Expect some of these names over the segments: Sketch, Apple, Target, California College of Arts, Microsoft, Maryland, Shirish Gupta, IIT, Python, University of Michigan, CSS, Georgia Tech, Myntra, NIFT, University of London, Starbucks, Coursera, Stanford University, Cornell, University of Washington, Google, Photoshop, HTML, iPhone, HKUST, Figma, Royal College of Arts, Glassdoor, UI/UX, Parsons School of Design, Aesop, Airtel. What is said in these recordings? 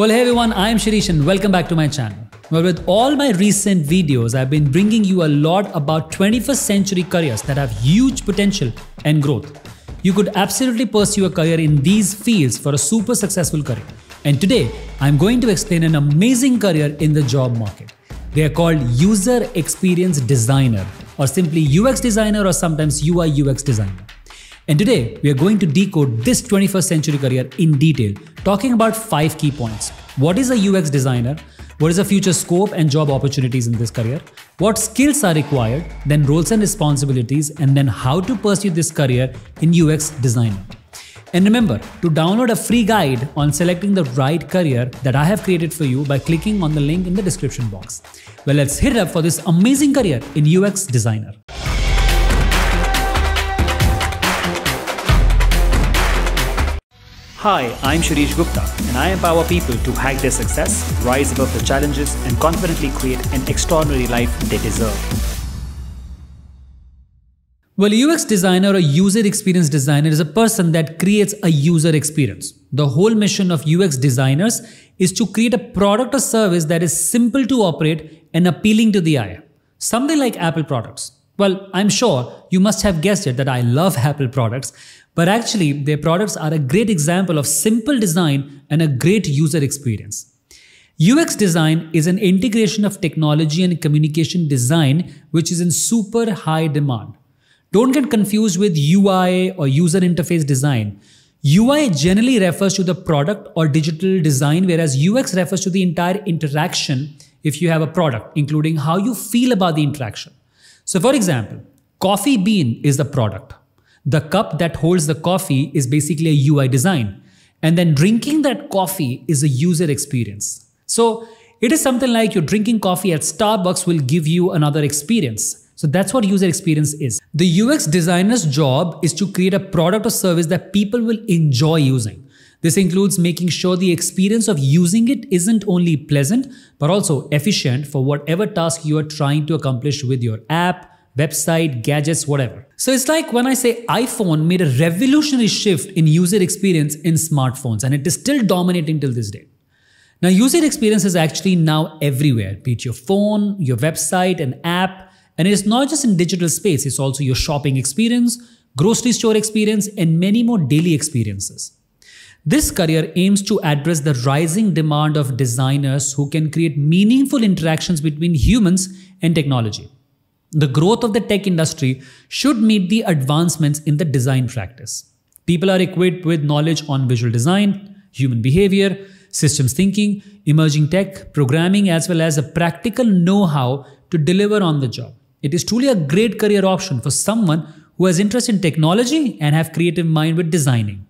Well, hey everyone, I'm Shirish and welcome back to my channel. Well, with all my recent videos, I've been bringing you a lot about 21st century careers that have huge potential and growth. You could absolutely pursue a career in these fields for a super successful career. And today, I'm going to explain an amazing career in the job market. They are called user experience designer, or simply UX designer, or sometimes UI UX designer. And today, we are going to decode this 21st century career in detail, talking about 5 key points. What is a UX designer? What is the future scope and job opportunities in this career? What skills are required? Then roles and responsibilities, and then how to pursue this career in UX designer. And remember to download a free guide on selecting the right career that I have created for you by clicking on the link in the description box. Well, let's hit it up for this amazing career in UX designer. Hi, I'm Shirish Gupta and I empower people to hack their success, rise above the challenges and confidently create an extraordinary life they deserve. Well, a UX designer or user experience designer is a person that creates a user experience. The whole mission of UX designers is to create a product or service that is simple to operate and appealing to the eye. Something like Apple products. Well, I'm sure you must have guessed it that I love Apple products, but actually their products are a great example of simple design and a great user experience. UX design is an integration of technology and communication design, which is in super high demand. Don't get confused with UI or user interface design. UI generally refers to the product or digital design, whereas UX refers to the entire interaction if you have a product, including how you feel about the interaction. So for example, coffee bean is the product. The cup that holds the coffee is basically a UI design. And then drinking that coffee is a user experience. So it is something like you're drinking coffee at Starbucks will give you another experience. So that's what user experience is. The UX designer's job is to create a product or service that people will enjoy using. This includes making sure the experience of using it isn't only pleasant, but also efficient for whatever task you are trying to accomplish with your app, website, gadgets, whatever. So it's like when I say iPhone made a revolutionary shift in user experience in smartphones, and it is still dominating till this day. Now, user experience is actually now everywhere, be it your phone, your website, an app. And it's not just in digital space, it's also your shopping experience, grocery store experience, and many more daily experiences. This career aims to address the rising demand of designers who can create meaningful interactions between humans and technology. The growth of the tech industry should meet the advancements in the design practice. People are equipped with knowledge on visual design, human behavior, systems thinking, emerging tech, programming, as well as a practical know-how to deliver on the job. It is truly a great career option for someone who has interest in technology and have creative mind with designing.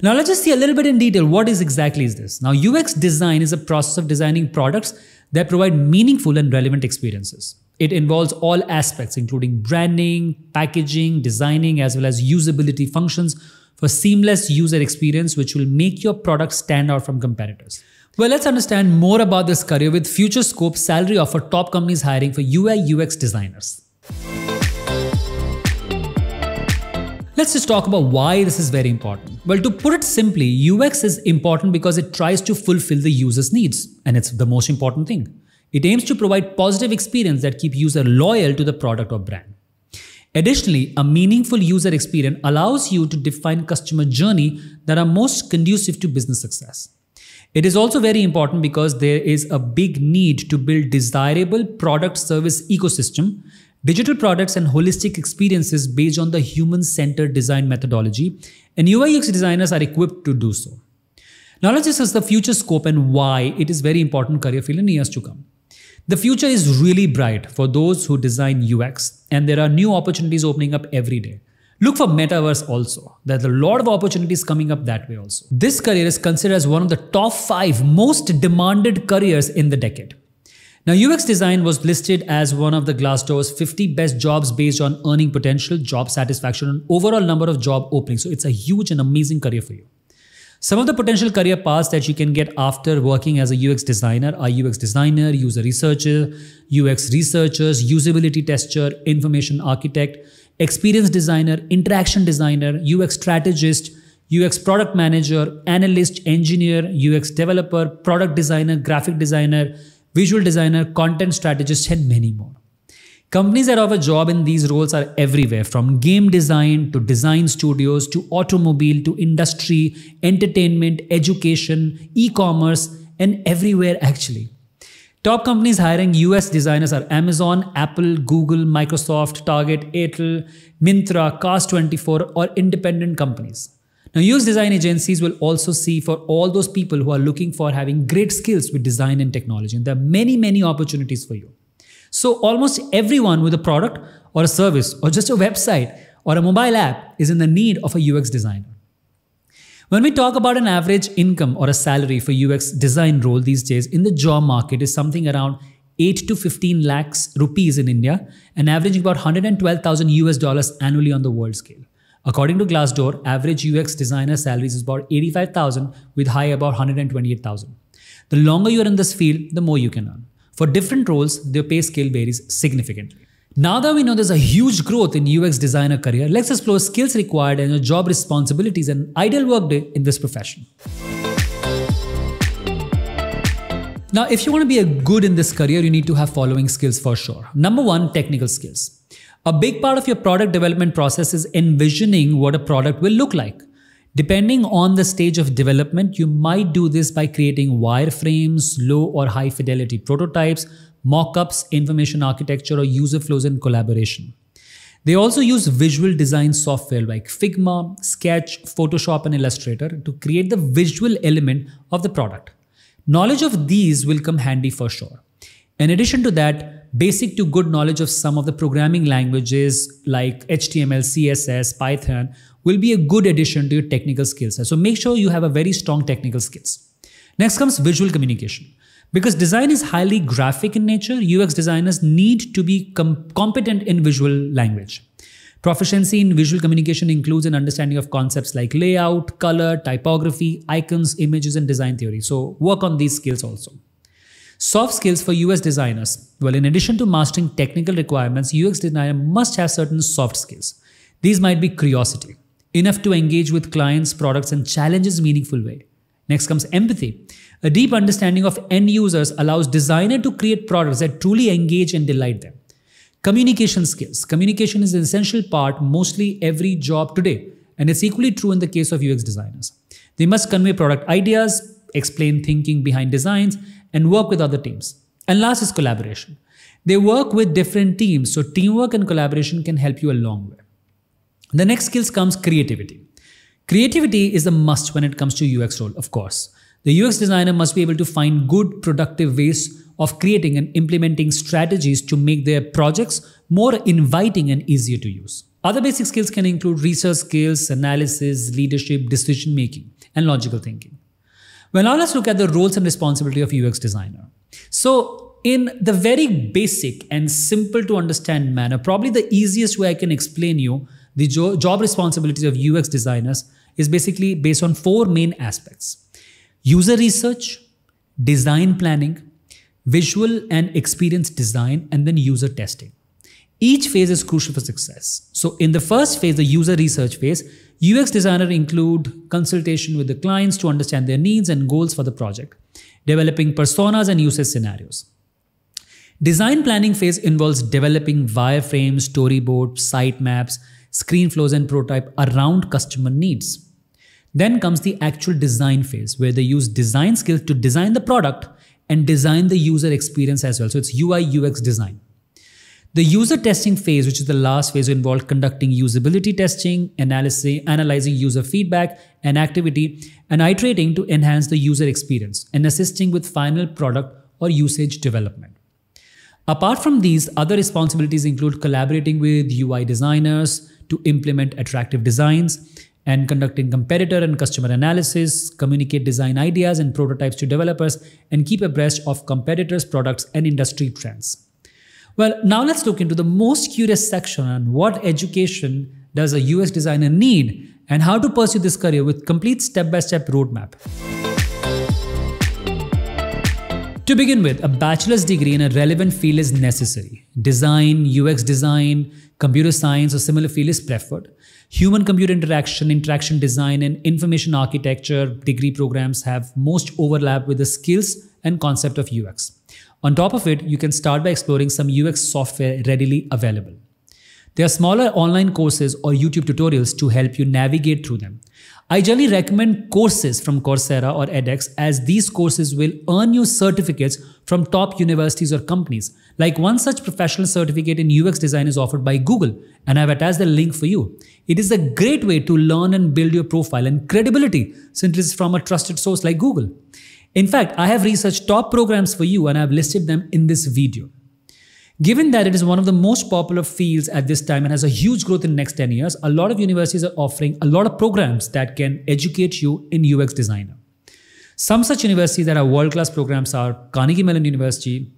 Now let's just see a little bit in detail what exactly is this. Now UX design is a process of designing products that provide meaningful and relevant experiences. It involves all aspects including branding, packaging, designing as well as usability functions for seamless user experience which will make your product stand out from competitors. Well, let's understand more about this career with future scope, salary offer, top companies hiring for UI UX designers. Let's just talk about why this is very important. Well, to put it simply, UX is important because it tries to fulfill the user's needs and it's the most important thing. It aims to provide positive experience that keep user loyal to the product or brand. Additionally, a meaningful user experience allows you to define customer journey that are most conducive to business success. It is also very important because there is a big need to build desirable product service ecosystem, digital products and holistic experiences based on the human-centered design methodology, and UI/UX designers are equipped to do so. Now let's discuss the future scope and why it is very important career field in years to come. The future is really bright for those who design UX, and there are new opportunities opening up every day. Look for metaverse also. There's a lot of opportunities coming up that way also. This career is considered as one of the top 5 most demanded careers in the decade. Now, UX design was listed as one of the Glassdoor's 50 best jobs based on earning potential, job satisfaction, and overall number of job openings. So it's a huge and amazing career for you. Some of the potential career paths that you can get after working as a UX designer are UX designer, user researcher, UX researchers, usability tester, information architect, experience designer, interaction designer, UX strategist, UX product manager, analyst, engineer, UX developer, product designer, graphic designer, visual designer, content strategist, and many more. Companies that offer jobs in these roles are everywhere, from game design to design studios to automobile to industry, entertainment, education, e-commerce, and everywhere actually. Top companies hiring US designers are Amazon, Apple, Google, Microsoft, Target, Airtel, Myntra, Cars24, or independent companies. Now, US design agencies will also see for all those people who are looking for having great skills with design and technology. And there are many, many opportunities for you. So almost everyone with a product or a service or just a website or a mobile app is in the need of a UX designer. When we talk about an average income or a salary for UX design role these days in the job market is something around 8 to 15 lakhs rupees in India and averaging about $112,000 annually on the world scale. According to Glassdoor, average UX designer salaries is about 85,000 with high about 128,000. The longer you are in this field, the more you can earn. For different roles, their pay scale varies significantly. Now that we know there's a huge growth in UX designer career, let's explore skills required and your job responsibilities and ideal workday in this profession. Now, if you want to be good in this career, you need to have following skills for sure. Number one, technical skills. A big part of your product development process is envisioning what a product will look like. Depending on the stage of development, you might do this by creating wireframes, low or high fidelity prototypes, mock-ups, information architecture, or user flows and collaboration. They also use visual design software like Figma, Sketch, Photoshop, and Illustrator to create the visual element of the product. Knowledge of these will come handy for sure. In addition to that, basic to good knowledge of some of the programming languages like HTML, CSS, Python will be a good addition to your technical skill set. So make sure you have a very strong technical skills. Next comes visual communication. Because design is highly graphic in nature, UX designers need to be competent in visual language. Proficiency in visual communication includes an understanding of concepts like layout, color, typography, icons, images, and design theory. So work on these skills also. Soft skills for UX designers. Well, in addition to mastering technical requirements, UX designer must have certain soft skills. These might be curiosity, enough to engage with clients, products, and challenges in a meaningful way. Next comes empathy. A deep understanding of end users allows designer to create products that truly engage and delight them. Communication skills. Communication is an essential part mostly every job today, and it's equally true in the case of UX designers. They must convey product ideas, explain thinking behind designs, and work with other teams. And last is collaboration. They work with different teams, so teamwork and collaboration can help you a long way. The next skills comes creativity. Creativity is a must when it comes to UX role, of course. The UX designer must be able to find good, productive ways of creating and implementing strategies to make their projects more inviting and easier to use. Other basic skills can include research skills, analysis, leadership, decision making, and logical thinking. Well, now let's look at the roles and responsibility of UX designer. So in the very basic and simple to understand manner, probably the easiest way I can explain you the job responsibilities of UX designers is basically based on four main aspects: user research, design planning, visual and experience design, and then user testing. Each phase is crucial for success. So in the first phase, the user research phase, UX designer include consultation with the clients to understand their needs and goals for the project, developing personas and usage scenarios. Design planning phase involves developing wireframes, storyboards, sitemaps, screen flows, and prototype around customer needs. Then comes the actual design phase, where they use design skills to design the product and design the user experience as well. So it's UI UX design. The user testing phase, which is the last phase, involved conducting usability testing, analyzing user feedback and activity, and iterating to enhance the user experience and assisting with final product or usage development. Apart from these, other responsibilities include collaborating with UI designers to implement attractive designs and conducting competitor and customer analysis, communicate design ideas and prototypes to developers, and keep abreast of competitors, products, and industry trends. Well, now let's look into the most curious section on what education does a UX designer need and how to pursue this career with complete step-by-step roadmap. To begin with, a bachelor's degree in a relevant field is necessary. Design, UX design, computer science or similar field is preferred. Human-computer interaction, interaction design and information architecture degree programs have most overlap with the skills and concept of UX. On top of it, you can start by exploring some UX software readily available. There are smaller online courses or YouTube tutorials to help you navigate through them. I generally recommend courses from Coursera or edX as these courses will earn you certificates from top universities or companies. Like one such professional certificate in UX design is offered by Google, and I've attached the link for you. It is a great way to learn and build your profile and credibility since it is from a trusted source like Google. In fact, I have researched top programs for you and I've listed them in this video. Given that it is one of the most popular fields at this time and has a huge growth in the next 10 years, a lot of universities are offering a lot of programs that can educate you in UX design. Some such universities that are world-class programs are Carnegie Mellon University,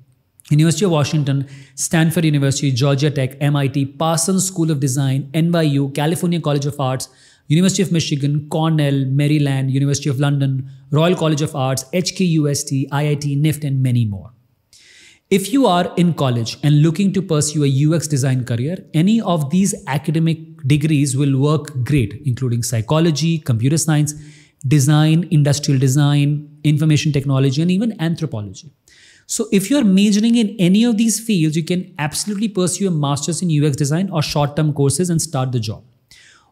University of Washington, Stanford University, Georgia Tech, MIT, Parsons School of Design, NYU, California College of Arts, University of Michigan, Cornell, Maryland, University of London, Royal College of Arts, HKUST, IIT, NIFT, and many more. If you are in college and looking to pursue a UX design career, any of these academic degrees will work great, including psychology, computer science, design, industrial design, information technology, and even anthropology. So if you're majoring in any of these fields, you can absolutely pursue a master's in UX design or short-term courses and start the job.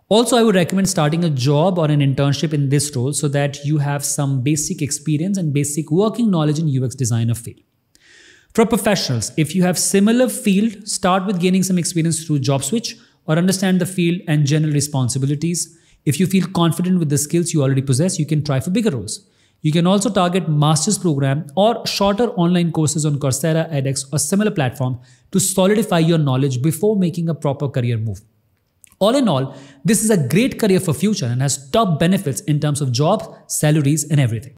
Also, I would recommend starting a job or an internship in this role so that you have some basic experience and basic working knowledge in UX design field. For professionals, if you have similar field, start with gaining some experience through job switch or understand the field and general responsibilities. If you feel confident with the skills you already possess, you can try for bigger roles. You can also target master's program or shorter online courses on Coursera, edX or similar platform to solidify your knowledge before making a proper career move. All in all, this is a great career for future and has top benefits in terms of jobs, salaries and everything.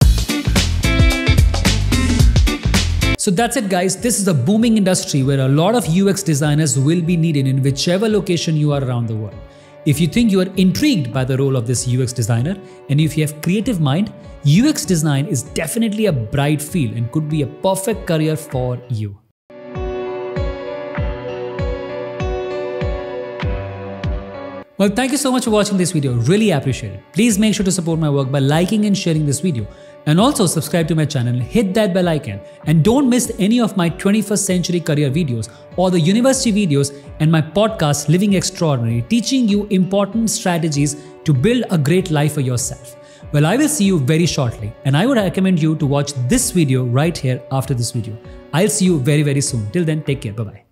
So that's it guys, this is a booming industry where a lot of UX designers will be needed in whichever location you are around the world. If you think you are intrigued by the role of this UX designer and if you have creative mind, UX design is definitely a bright field and could be a perfect career for you. Well, thank you so much for watching this video, really appreciate it. Please make sure to support my work by liking and sharing this video. And also subscribe to my channel, hit that bell icon and don't miss any of my 21st century career videos or the university videos and my podcast Living Extraordinary, teaching you important strategies to build a great life for yourself. Well, I will see you very shortly and I would recommend you to watch this video right here after this video. I'll see you very soon. Till then, take care. Bye-bye.